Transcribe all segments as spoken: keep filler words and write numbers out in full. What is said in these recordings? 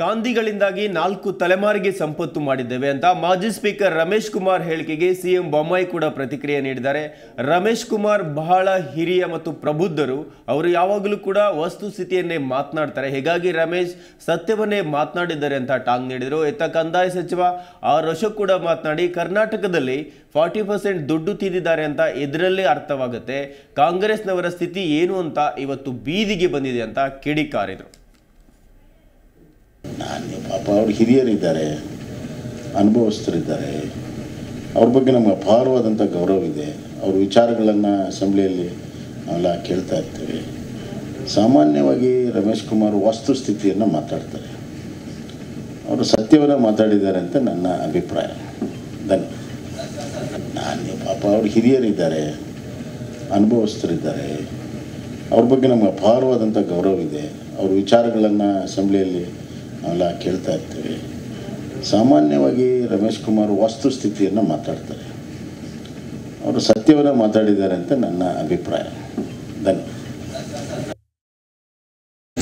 ಗಾಂಧಿಗಳಿಂದಾಗಿ ನಾಲ್ಕು ತಲೆಮಾರಿಗೆ ಸಂಪತ್ತು ಮಾಡಿದ್ದೇವೆ ಅಂತ ಮಾಜಿ ಸ್ಪೀಕರ್ ರಮೇಶ್ ಕುಮಾರ್ ಹೇಳಿಕೆಗೆ ಸಿಎಂ ಬೊಮ್ಮಾಯಿ ಕೂಡ ಪ್ರತಿಕ್ರಿಯೆ ನೀಡಿದ್ದಾರೆ. ರಮೇಶ್ ಕುಮಾರ್ ಬಹಳ ಹಿರಿಯ ಮತ್ತು ಪ್ರಬುದ್ಧರು, ಅವರು ಯಾವಾಗಲೂ ಕೂಡ ವಸ್ತುಸ್ಥಿತಿಯನ್ನೇ ಮಾತನಾಡ್ತಾರೆ. ಹೀಗಾಗಿ ರಮೇಶ್ ಸತ್ಯವನ್ನೇ ಮಾತನಾಡಿದ್ದಾರೆ ಅಂತ ಟಾಂಗ್ ನೀಡಿದರು. ಇತ್ತ ಕಂದಾಯ ಸಚಿವ ಆರ್ ಅಶೋಕ್ ಕೂಡ ಮಾತನಾಡಿ ಕರ್ನಾಟಕದಲ್ಲಿ ಫಾರ್ಟಿ ಪರ್ಸೆಂಟ್ ದುಡ್ಡು ತಿಂದಿದ್ದಾರೆ ಅಂತ ಇದರಲ್ಲೇ ಅರ್ಥವಾಗುತ್ತೆ. ಕಾಂಗ್ರೆಸ್ನವರ ಸ್ಥಿತಿ ಏನು ಅಂತ ಇವತ್ತು ಬೀದಿಗೆ ಬಂದಿದೆ ಅಂತ ಕಿಡಿಕಾರಿದರು. ನಾನು ಪಾಪ ಅವರು ಹಿರಿಯರಿದ್ದಾರೆ, ಅನುಭವಸ್ಥರಿದ್ದಾರೆ, ಅವ್ರ ಬಗ್ಗೆ ನಮ್ಗೆ ಅಪಾರವಾದಂಥ ಗೌರವ ಇದೆ. ಅವ್ರ ವಿಚಾರಗಳನ್ನು ಅಸೆಂಬ್ಲಿಯಲ್ಲಿ ನಾವೆಲ್ಲ ಕೇಳ್ತಾ ಇರ್ತೇವೆ. ಸಾಮಾನ್ಯವಾಗಿ ರಮೇಶ್ ಕುಮಾರ್ ವಸ್ತುಸ್ಥಿತಿಯನ್ನು ಮಾತಾಡ್ತಾರೆ, ಅವರು ಸತ್ಯವನ್ನು ಮಾತಾಡಿದ್ದಾರೆ ಅಂತ ನನ್ನ ಅಭಿಪ್ರಾಯ. ಧನ್ಯವಾದ. ನಾನು ಪಾಪ ಅವರು ಹಿರಿಯರಿದ್ದಾರೆ, ಅನುಭವಸ್ಥರಿದ್ದಾರೆ, ಅವ್ರ ಬಗ್ಗೆ ನಮ್ಗೆ ಅಪಾರವಾದಂಥ ಗೌರವ ಇದೆ. ಅವ್ರ ವಿಚಾರಗಳನ್ನು ಅಸೆಂಬ್ಲಿಯಲ್ಲಿ ನಾವೆಲ್ಲ ಕೇಳ್ತಾ ಇರ್ತೇವೆ. ಸಾಮಾನ್ಯವಾಗಿ ರಮೇಶ್ ಕುಮಾರ್ ವಸ್ತುಸ್ಥಿತಿಯನ್ನು ಮಾತಾಡ್ತಾರೆ, ಅವರು ಸತ್ಯವನ್ನು ಮಾತಾಡಿದ್ದಾರೆ ಅಂತ ನನ್ನ ಅಭಿಪ್ರಾಯ. ಧನ್ಯವಾದ.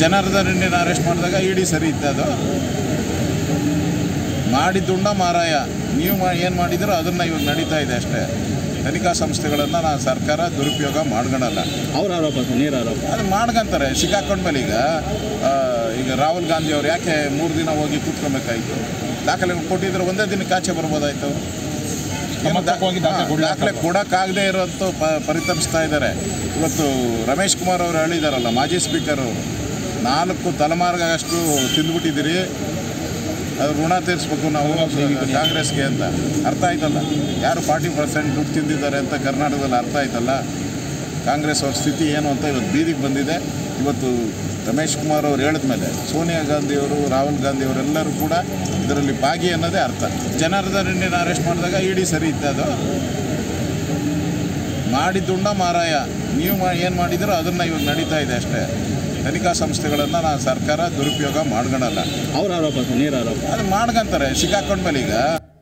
ಜನಾರ್ದನನ್ನ ಅರೆಸ್ಟ್ ಮಾಡಿದಾಗ ಇಡಿ ಸರಿ ಇದ್ದದು ಮಾಡಿದ್ದುಂಡ ಮಾರಾಯ, ನೀವು ಏನು ಮಾಡಿದರೂ ಅದನ್ನು ಇವಾಗ ನಡೀತಾ ಇದೆ ಅಷ್ಟೇ. ತನಿಖಾ ಸಂಸ್ಥೆಗಳನ್ನು ನಾನು ಸರ್ಕಾರ ದುರುಪಯೋಗ ಮಾಡ್ಕೊಳಲ್ಲ. ಅವ್ರ ಆರೋಪ ನೀರು ಆರೋಪ ಅದು ಮಾಡ್ಕೊಂತಾರೆ ಸಿಕ್ಕಾಕೊಂಡ್ಮೇಲೆ. ಈಗ ಈಗ ರಾಹುಲ್ ಗಾಂಧಿ ಅವ್ರು ಯಾಕೆ ಮೂರು ದಿನ ಹೋಗಿ ಕೂತ್ಕೊಬೇಕಾಯಿತು? ದಾಖಲೆ ಕೊಟ್ಟಿದ್ರೆ ಒಂದೇ ದಿನಕ್ಕೆ ಆಚೆ ಬರ್ಬೋದಾಯಿತು. ದಾಖಲೆ ಕೊಡೋಕ್ಕಾಗದೇ ಇರೋಂಥ ಪ ಪರಿತಪಿಸ್ತಾ ಇದ್ದಾರೆ. ಇವತ್ತು ರಮೇಶ್ ಕುಮಾರ್ ಅವರು ಹೇಳಿದಾರಲ್ಲ, ಮಾಜಿ ಸ್ಪೀಕರು, ನಾಲ್ಕು ತಲೆಮಾರಿಗಷ್ಟು ತಿಂದುಬಿಟ್ಟಿದ್ದೀರಿ, ಅದು ಋಣ ತೀರಿಸ್ಬೇಕು ನಾವು ಕಾಂಗ್ರೆಸ್ಗೆ ಅಂತ ಅರ್ಥ ಆಯ್ತಲ್ಲ. ಯಾರು ಫಾರ್ಟಿ ಪರ್ಸೆಂಟ್ ದುಡ್ಡು ತಿಂದಿದ್ದಾರೆ ಅಂತ ಕರ್ನಾಟಕದಲ್ಲಿ ಅರ್ಥ ಆಯ್ತಲ್ಲ. ಕಾಂಗ್ರೆಸ್ ಅವ್ರ ಸ್ಥಿತಿ ಏನು ಅಂತ ಇವತ್ತು ಬೀದಿಗೆ ಬಂದಿದೆ. ಇವತ್ತು ರಮೇಶ್ ಕುಮಾರ್ ಅವರು ಹೇಳಿದ್ಮೇಲೆ ಸೋನಿಯಾ ಗಾಂಧಿಯವರು, ರಾಹುಲ್ ಗಾಂಧಿ ಅವರೆಲ್ಲರೂ ಕೂಡ ಇದರಲ್ಲಿ ಭಾಗಿ ಅನ್ನೋದೇ ಅರ್ಥ. ಜನಾರ್ದನನ್ನ ಅರೆಸ್ಟ್ ಮಾಡಿದಾಗ ಇಡಿ ಸರಿ ಇದ್ದದು ಮಾಡಿದ್ದುಂಡ ಮಾರಾಯ, ನೀವು ಏನು ಮಾಡಿದರೂ ಅದನ್ನು ಇವಾಗ ನಡೀತಾ ಇದೆ ಅಷ್ಟೇ. ತನಿಖಾ ಸಂಸ್ಥೆಗಳನ್ನು ನಾನು ಸರ್ಕಾರ ದುರುಪಯೋಗ ಮಾಡ್ಕೊಳಲ್ಲ. ಅವ್ರ ಆರೋಪ ನೀರು ಆರೋಪ ಅದು ಮಾಡ್ಕೊಂತಾರೆ ಸಿಕ್ಕಾಕೊಂಡ್ಮೇಲೆ. ಈಗ